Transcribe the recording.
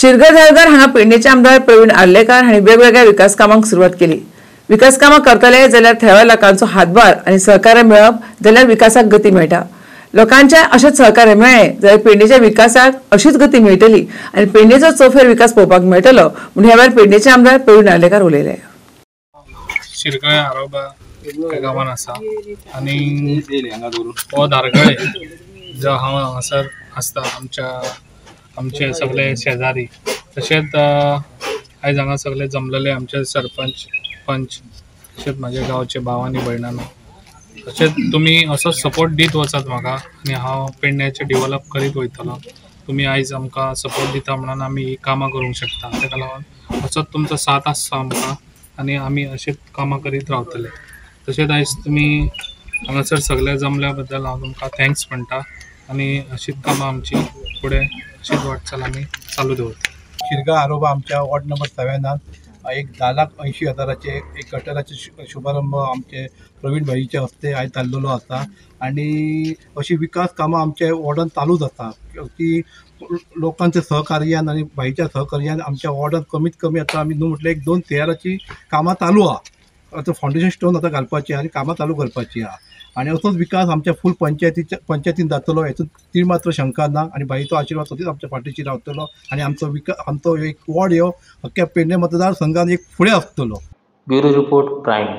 शिरगाव धारगार हांगा पेडणेचे आमदार प्रवीण आलेकर हांणी वेगवेगळ्या विकास कामांक सुरुवात केली। विकास कामां करतले जाल्यार थळाव्या लोकांचो हातभार आनी सहकार्य मेळप जाल्यार विकासाक गती मेळटा। लोकांचे अशेंच सहकार्य मेळ्ळें जाल्यार पेडणेच्या विकासाक अशीच गती मेळटली आनी पेडणेचो चौफेर विकास पळोवपाक मेळटलो म्हूण ह्या वेळार पेडणेचे आमदार प्रवीण आलेकर उलयले। शिरगाव आरोबा गांवांत आसा आनी हो धारगळे जो हांव हांगासर आसता आमचे सगळे शेजारी तशेंच आयज हांगा सगळे जमलेले आमचे सरपंच पंच तशेंच म्हाजे गांवचे भाव आनी भयणांनो तशेंच तुमी असो सपोर्ट दीत वचात म्हाका आनी हांव पेडण्याचे डेवलप करीत वयतलो। तुमी आयज आमकां सपोर्ट दिता म्हणून आमी ही कामां करूंक शकता। ताका लागून असोच तुमचो साथ आसा आमकां आनी आमी अशीच कामां करीत रावतले। तशेंच आयज तुमी हांगासर सगळे जमल्या बद्दल हांव तुमकां थँक्स म्हणटा आनी अशीच कामां आमची पुढे अशीच वाटचाल आमी चालू दवरतले। शिरगाव आरोबा आमच्या वॉर्ड नंबर 7 एक 10,80,000 एक गटराचे शुभारंभ आमचे प्रवीण भाईचे हस्ते आयज जाल्लो आसा आनी अशी विकास कामां आमच्या वॉर्डान चालूच आसा की लोकांच्या सहकार्यान आनी भाईच्या सहकार्यान आमच्या वॉर्डान कमीत कमी आतां आमी न्हू म्हटल्यार 2,000 कामां चालू आहा। आतां फाउंडेशन स्टोन आतां घालपाची आनी कामां चालू करपाची आहा आनी असोच विकास आमच्या फूल पंचायतीन जातलो हेतून ती मात्र शंका ना आनी बाईचो आशिर्वाद सदांच आमच्या फाटीशी रावतलो आनी आमचो एक वॉर्ड ह्यो अख्ख्या पेडणे मतदारसंघान एक फुडें आसतलो। Bureau report prime.